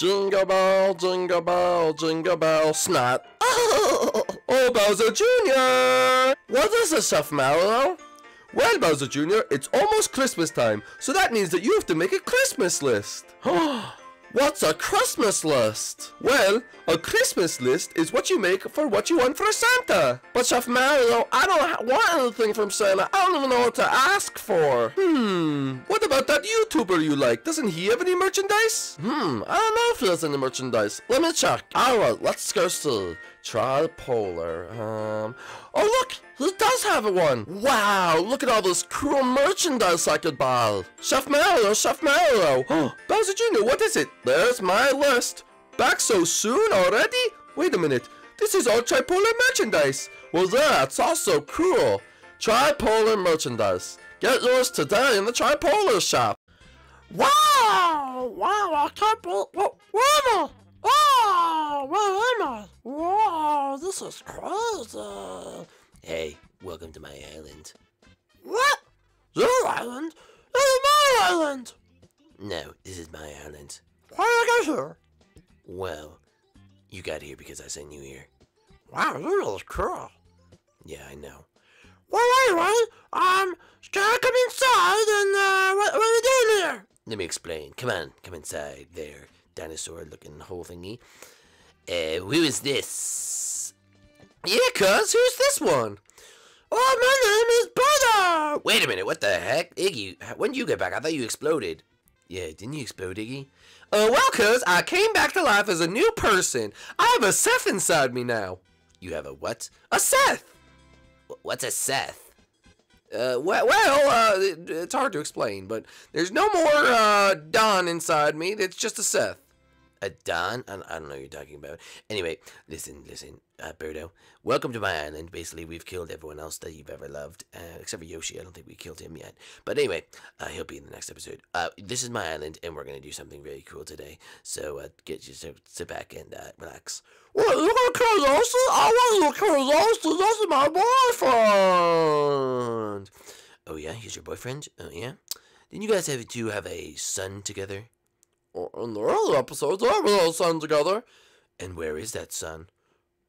Jingle bell, jingle bell, jingle bell, snot. Oh, Bowser Jr. What is this, Chef Mallow? Well, Bowser Jr., it's almost Christmas time, so that means that you have to make a Christmas list. What's a Christmas list? Well, a Christmas list is what you make for what you want for Santa. But Chef Mario, I don't want anything from Santa. I don't even know what to ask for. What about that YouTuber you like? Doesn't he have any merchandise? I don't know if he has any merchandise. Let me check. Alright, let's go see. Tripolar. Oh look, he does have one. Wow, look at all this cool merchandise I could buy. Chef Mario, Chef Mario. Bowser Jr., what is it? There's my list. Back so soon already? Wait a minute, this is all Tripolar merchandise. Well, that's also cool. Tripolar merchandise. Get yours today in the Tripolar shop. Wow, wow, I can't believe, wow. Oh, where am I? Whoa, this is crazy. Hey, welcome to my island. What? Your island? This is my island. No, this is my island. How did I get here? Well, you got here because I sent you here. Wow, you're really cool. Yeah, I know. Well, anyway, can I come inside and, what are we doing here? Let me explain. Come on, come inside there. Dinosaur-looking whole thingy. Who is this? Yeah, cuz, who's this one? Oh, my name is Birdo! Wait a minute, what the heck? Iggy, when did you get back? I thought you exploded. Yeah, didn't you explode, Iggy? Well, cuz, I came back to life as a new person. I have a Seth inside me now. You have a what? A Seth! What's a Seth? It's hard to explain, but there's no more, Don inside me. It's just a Seth. A Don? I don't know what you're talking about. Anyway, listen, Birdo. Welcome to my island. Basically, we've killed everyone else that you've ever loved, except for Yoshi. I don't think we killed him yet. But anyway, he'll be in the next episode. This is my island, and we're gonna do something very cool today. So, get yourself, sit back and, relax. What, you gonna kill Yoshi? I want you to kill Yoshi! This is my boyfriend! Oh yeah, he's your boyfriend? Oh yeah? Didn't you guys have to have a son together? Or in the early episodes, I have a little son together. And where is that son?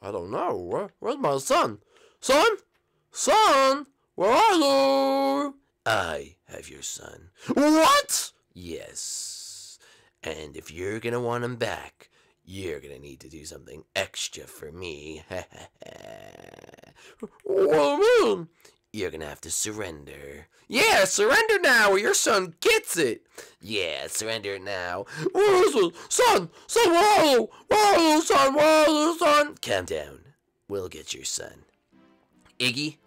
I don't know. Where's my son? Son? Son? Where are you? I have your son. What? Yes. And if you're gonna want him back, you're gonna need to do something extra for me. What do you mean? You're gonna have to surrender. Yeah, surrender now or your son gets it. Yeah, surrender now. Where is it? Son! Son, where are you? Where are you, son? Where are you, son? Calm down. We'll get your son. Iggy,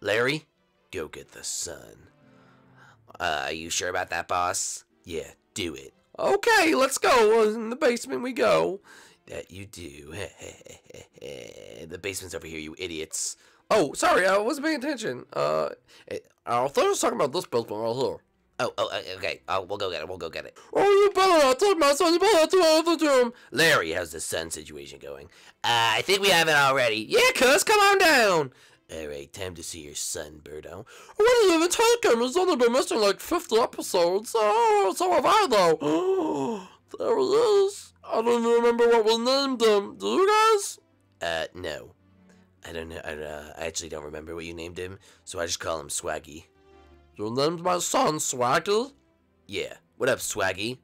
Larry, go get the son. Are you sure about that, boss? Yeah, do it. Okay, let's go. In the basement we go. That you do. The basement's over here, you idiots. Oh, sorry, I wasn't paying attention. I thought I was talking about this basement right here. Oh, okay. We'll go get it. We'll go get it. Oh, you better not take my son. You better not take my son. Larry, how's the sun situation going? I think we have it already. Yeah, cuz, come on down. Alright, time to see your son, Birdo. What did you even take him? He's only been missing like 50 episodes. Oh, so have I, though. Oh, there he is. I don't even remember what we named him. Do you guys? No. I don't know. I actually don't remember what you named him, so I just call him Swaggy. You named my son Swaggy? Yeah. What up, Swaggy?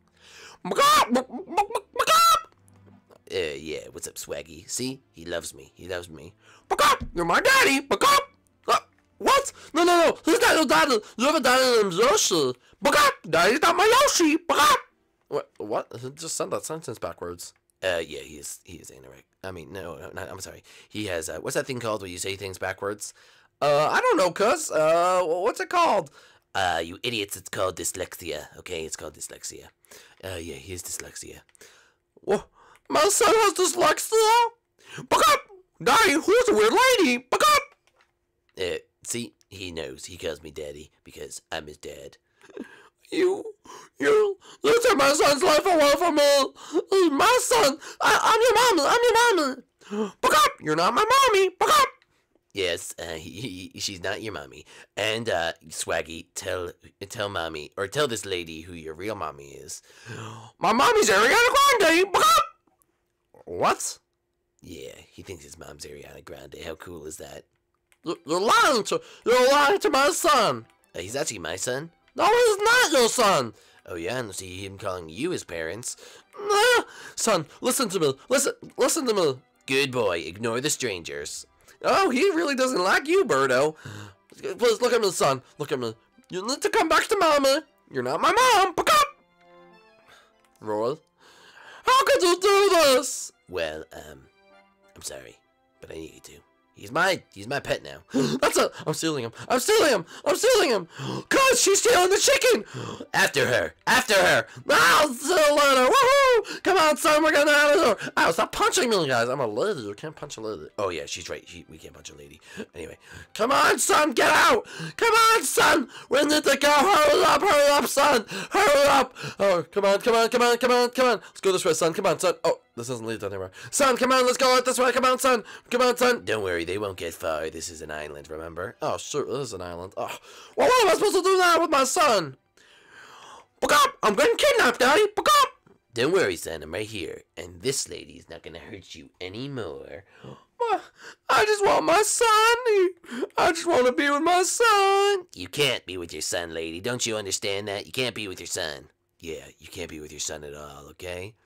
Yeah, what's up, Swaggy? See? He loves me. He loves me. You're my daddy! What? No. He's not your daddy. You have a daddy named Yoshi. Daddy's not my Yoshi. What? He just said that sentence backwards. Yeah, he is anorexic. I mean, no, I'm sorry. He has, what's that thing called where you say things backwards? I don't know, cuz. What's it called? You idiots, it's called dyslexia. Okay, it's called dyslexia. Yeah, he has dyslexia. What? My son has dyslexia? Daddy, who's a weird lady? See, he knows. He calls me daddy because I'm his dad. You took my son's life away from me. He's my son. I'm your mama. I'm your mama. You're not my mommy. Yes, she's not your mommy. And, Swaggy, tell mommy, or tell this lady who your real mommy is. My mommy's Ariana Grande! What? Yeah, he thinks his mom's Ariana Grande. How cool is that? You're lying to my son! He's actually my son? No, he's not your son! Oh yeah, and see him calling you his parents. No, son, listen to me. Listen to me. Good boy, ignore the strangers. Oh, he really doesn't like you, Birdo. Please, look at me, son. Look at me. You need to come back to Mama. You're not my mom. Pick up! Roy, how could you do this? Well, I'm sorry, but I need you to. He's my pet now. That's a, I'm stealing him. God, she's stealing the chicken. After her. I'll steal her. Woohoo! Come on, son, we're gonna have it over. Oh, stop punching me, guys. I'm a lady. You can't punch a lady. Oh yeah, she's right. We can't punch a lady. Anyway, come on, son, get out. Come on, son. We need to go. Hurry up, son. Hurry up. Oh, come on. Let's go this way, son. Come on, son. Oh. This doesn't lead to anywhere. Son, come on, let's go out this way. Come on, son. Don't worry, they won't get far. This is an island, remember? Oh, sure, this is an island. Oh, well, what am I supposed to do now with my son? Pick up! I'm getting kidnapped, Daddy. Pick up! Don't worry, son, I'm right here. And this lady's not gonna hurt you anymore. I just want my son. I just want to be with my son. You can't be with your son, lady. Don't you understand that? You can't be with your son. Yeah, you can't be with your son at all, okay?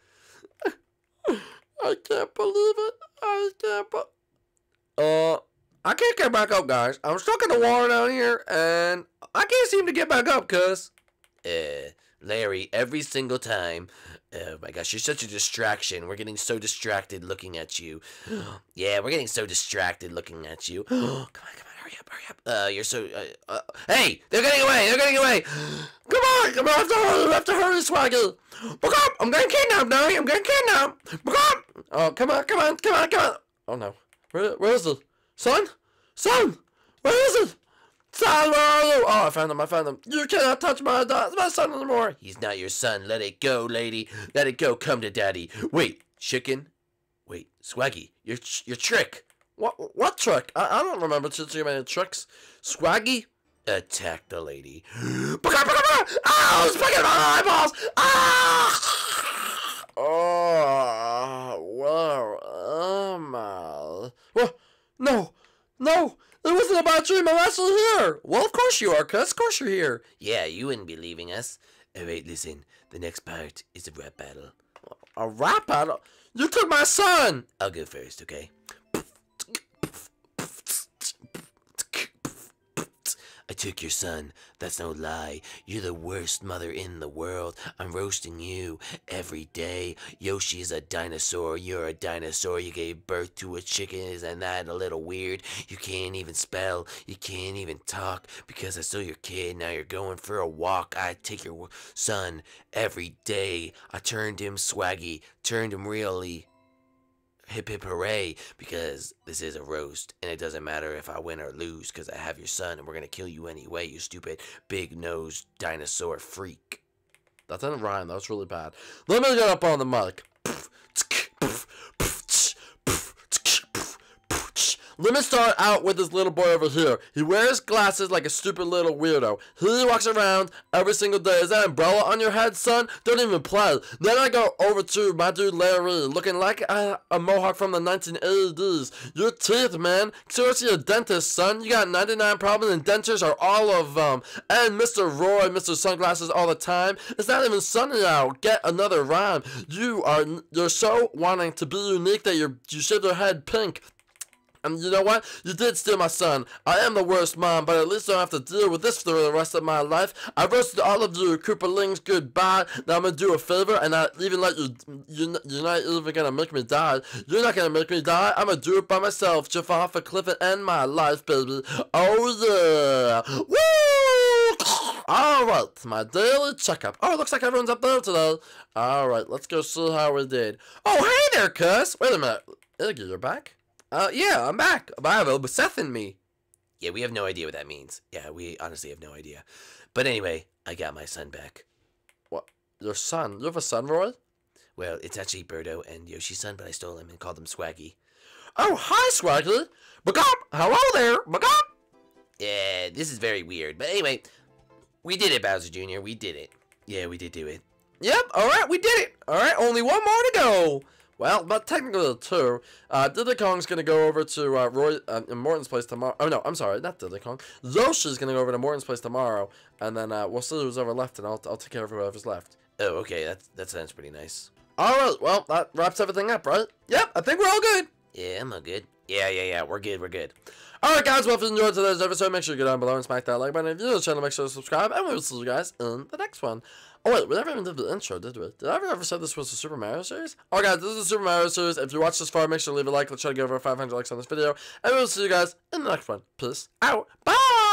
I can't believe it. I can't get back up, guys. I'm stuck in the water down here, and I can't seem to get back up, cuz. Larry, every single time. Oh my gosh, you're such a distraction. We're getting so distracted looking at you. Yeah, we're getting so distracted looking at you. Come on, hurry up. You're so, hey, they're getting away. Come on, I have to hurry, Swaggy. Back up, I'm getting kidnapped, Larry. I'm getting kidnapped. Back up. Oh, come on. Oh, no. Where is it? Son? Where is it? Son, where are you? Oh, I found him. You cannot touch my son anymore. He's not your son. Let it go, lady. Let it go. Come to daddy. Wait, chicken? Wait, Swaggy, your trick. What trick? I don't remember too many tricks. Swaggy, attack the lady. Oh, it's picking my eyeballs! Ah! Oh, wow. Oh, my. What? No. It wasn't a bad dream. I'm actually here. Well, of course you are, cuz. Of course you're here. Yeah, you wouldn't be leaving us. Oh, wait, listen. The next part is a rap battle. A rap battle? You took my son! I'll go first, okay? I took your son. That's no lie. You're the worst mother in the world. I'm roasting you every day. Yoshi is a dinosaur. You're a dinosaur. You gave birth to a chicken. Isn't that a little weird? You can't even spell. You can't even talk. Because I saw your kid. Now you're going for a walk. I take your son every day. I turned him Swaggy. Turned him really. Hip hip hooray, because this is a roast and it doesn't matter if I win or lose because I have your son and we're gonna kill you anyway, you stupid big-nosed dinosaur freak. That didn't rhyme, that was really bad. Let me get up on the mic. Let me start out with this little boy over here. He wears glasses like a stupid little weirdo. He walks around every single day. Is that umbrella on your head, son? Don't even play. Then I go over to my dude Larry, looking like a mohawk from the 1980s. Your teeth, man. Seriously, a dentist, son. You got 99 problems, and dentures are all of them. And Mr. Roy, Mr. Sunglasses all the time. It's not even sunny out. Get another rhyme. You're so wanting to be unique that you shave your head pink. And you know what? You did steal my son. I am the worst mom, but at least I don't have to deal with this for the rest of my life. I roasted all of you Koopalings. Goodbye. Now I'm gonna do a favor, and I even let you. You're not even gonna make me die. You're not gonna make me die. I'm gonna do it by myself. Jump off a cliff and end my life, baby. Oh yeah! Woo! Alright, my daily checkup. Oh, it looks like everyone's up there today. Alright, let's go see how we did. Oh, hey there, cuz. Wait a minute. Iggy, you're back? Yeah, I'm back. But I have a Seth in me. Yeah, we have no idea what that means. Yeah, we honestly have no idea. But anyway, I got my son back. What? Your son? You have a son, Roy? Well, it's actually Birdo and Yoshi's son, but I stole him and called him Swaggy. Oh, hi, Squirtle. Bagop! Hello there! Bagop! Yeah, this is very weird. But anyway, we did it, Bowser Jr. We did it. Yeah, we did do it. Yep, alright, we did it. Alright, only one more to go. Well, but technically two. Diddy Kong's gonna go over to Roy Morton's place tomorrow. Oh no, I'm sorry, not Diddy Kong. Yoshi's gonna go over to Morton's place tomorrow, and then we'll see who's ever left, and I'll take care of whoever's left. Oh, okay, that sounds pretty nice. All right, well, that wraps everything up, right? Yep, I think we're all good. Yeah, I'm all good. Yeah, we're good, All right, guys, well, if you enjoyed today's episode, make sure you go down below and smack that like button. If you're new to the channel, make sure to subscribe, and we will see you guys in the next one. Oh, wait, we never even did the intro, did we? Did I ever say this was the Super Mario series? Alright, guys, this is the Super Mario series. If you watched this far, make sure to leave a like. Let's try to get over 500 likes on this video. And we'll see you guys in the next one. Peace out. Bye!